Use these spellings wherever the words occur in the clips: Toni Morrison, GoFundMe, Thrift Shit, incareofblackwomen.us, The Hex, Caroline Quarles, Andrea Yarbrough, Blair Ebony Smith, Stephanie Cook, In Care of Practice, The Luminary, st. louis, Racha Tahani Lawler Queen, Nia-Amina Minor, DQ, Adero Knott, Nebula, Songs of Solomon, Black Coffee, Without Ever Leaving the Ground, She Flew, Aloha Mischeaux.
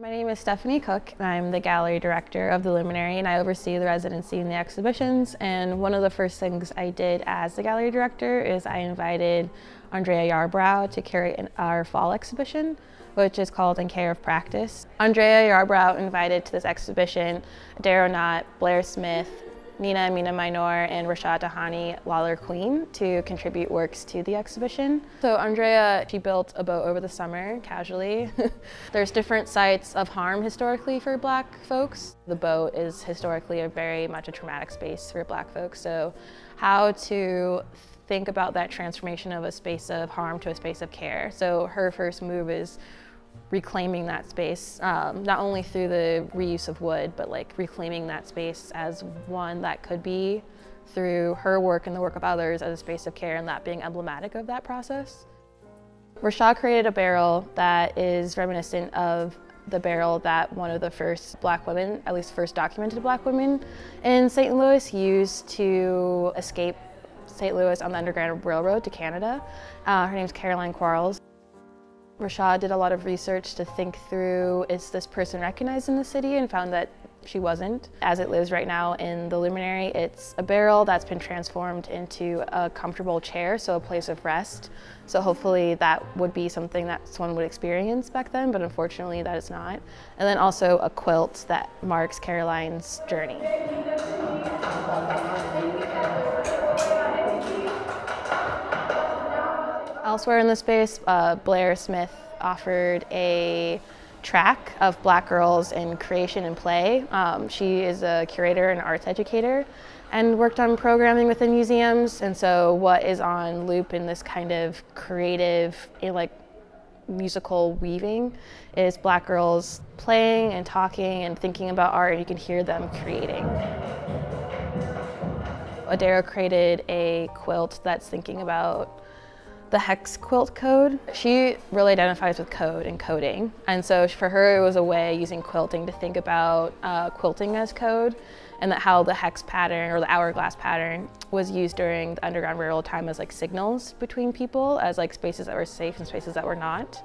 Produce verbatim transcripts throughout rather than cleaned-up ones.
My name is Stephanie Cook, and I'm the gallery director of The Luminary, and I oversee the residency and the exhibitions. And one of the first things I did as the gallery director is I invited Andrea Yarbrough to curate an, our fall exhibition, which is called In Care of Practice. Andrea Yarbrough invited to this exhibition Adero Knott, Blair Smith, Nia-Amina Minor, and Racha Tahani Lawler Queen to contribute works to the exhibition. So Andrea, she built a boat over the summer, casually. There's different sites of harm historically for Black folks. The boat is historically a very much a traumatic space for Black folks, so how to think about that transformation of a space of harm to a space of care. So her first move is reclaiming that space, um, not only through the reuse of wood, but like reclaiming that space as one that could be, through her work and the work of others, as a space of care, and that being emblematic of that process. Racha created a barrel that is reminiscent of the barrel that one of the first Black women, at least first documented Black women in Saint Louis, used to escape Saint Louis on the Underground Railroad to Canada. Uh, her name's Caroline Quarles. Racha did a lot of research to think through, is this person recognized in the city, and found that she wasn't. As it lives right now in the Luminary, it's a barrel that's been transformed into a comfortable chair, so a place of rest. So hopefully that would be something that someone would experience back then, but unfortunately that is not. And then also a quilt that marks Caroline's journey. Elsewhere in the space, uh, Blair Smith offered a track of Black girls in creation and play. Um, she is a curator and arts educator and worked on programming within museums. And so what is on loop in this kind of creative, like musical weaving, is Black girls playing and talking and thinking about art, and you can hear them creating. Adero created a quilt that's thinking about the Hex quilt code. She really identifies with code and coding. And so for her, it was a way using quilting to think about uh, quilting as code, and that how the Hex pattern or the hourglass pattern was used during the Underground Railroad time as like signals between people, as like spaces that were safe and spaces that were not.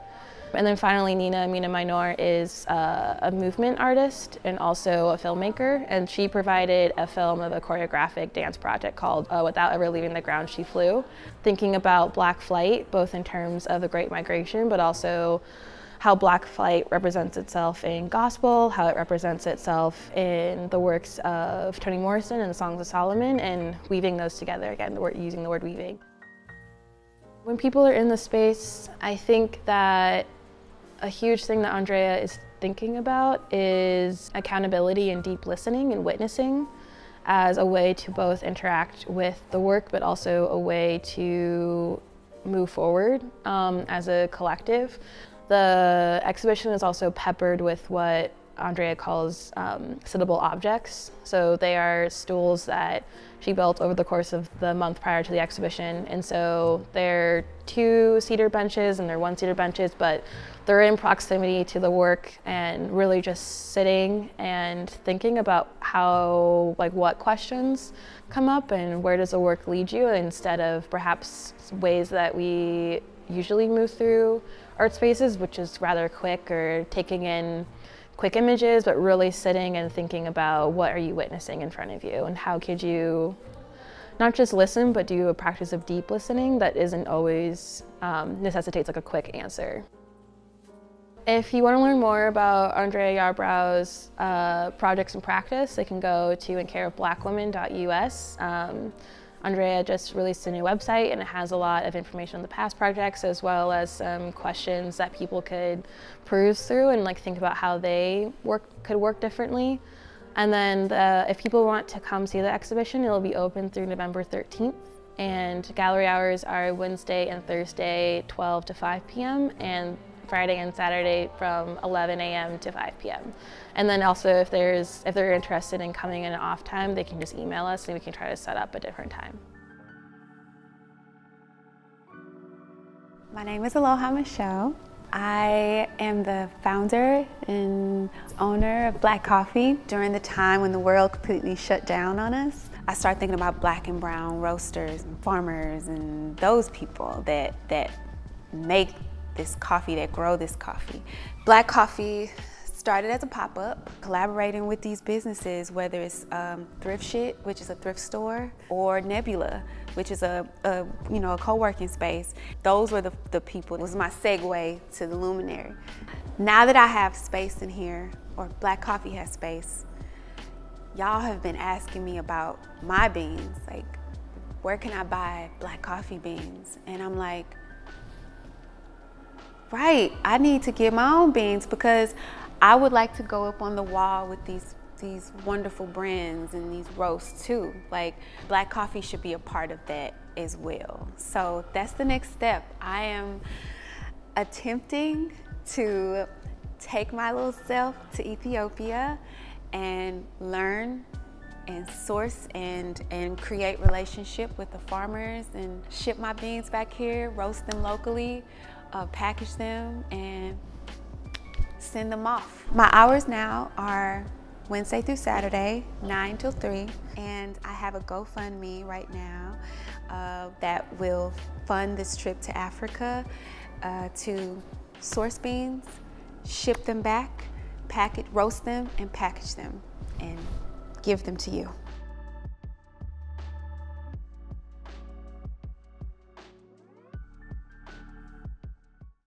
And then finally, Nia-Amina Minor is uh, a movement artist and also a filmmaker, and she provided a film of a choreographic dance project called uh, Without Ever Leaving the Ground, She Flew, thinking about Black flight, both in terms of the Great Migration, but also how Black flight represents itself in gospel, how it represents itself in the works of Toni Morrison and the Songs of Solomon, and weaving those together, again, the word, using the word weaving. When people are in the space, I think that a huge thing that Andrea is thinking about is accountability and deep listening and witnessing as a way to both interact with the work, but also a way to move forward um, as a collective. The exhibition is also peppered with what Andrea calls um, sittable objects. So they are stools that she built over the course of the month prior to the exhibition. And so they're two-seater benches and they're one-seater benches, but they're in proximity to the work, and really just sitting and thinking about how, like what questions come up and where does the work lead you, instead of perhaps ways that we usually move through art spaces, which is rather quick or taking in quick images, but really sitting and thinking about what are you witnessing in front of you, and how could you not just listen, but do a practice of deep listening that isn't always um, necessitates like a quick answer. If you want to learn more about Andrea Yarbrough's uh, projects and practice, they can go to in care of black women dot U S. Um, Andrea just released a new website, and it has a lot of information on the past projects, as well as some questions that people could peruse through and like think about how they work could work differently. And then the, if people want to come see the exhibition, it'll be open through November thirteenth. And gallery hours are Wednesday and Thursday, twelve to five P M, and Friday and Saturday from eleven A M to five P M And then also, if there's if they're interested in coming in an off time, they can just email us and we can try to set up a different time. My name is Aloha Mischeaux. I am the founder and owner of Black Coffee. During the time when the world completely shut down on us, I started thinking about Black and brown roasters and farmers and those people that that make this coffee, that grow this coffee. Black coffee started as a pop-up, collaborating with these businesses, whether it's um, Thrift Shit, which is a thrift store, or Nebula, which is a, a you know a co-working space. Those were the, the people. It was my segue to The Luminary. Now that I have space in here, or Black Coffee has space, y'all have been asking me about my beans, like, where can I buy Black Coffee beans? And I'm like, right, I need to get my own beans, because I would like to go up on the wall with these, these wonderful brands and these roasts too. Like, Black Coffee should be a part of that as well. So that's the next step. I am attempting to take my little self to Ethiopia and learn and source and, and create relationship with the farmers and ship my beans back here, roast them locally, uh, package them, and send them off. My hours now are Wednesday through Saturday, nine till three, and I have a GoFundMe right now uh, that will fund this trip to Africa uh, to source beans, ship them back, package, roast them, and package them, and give them to you.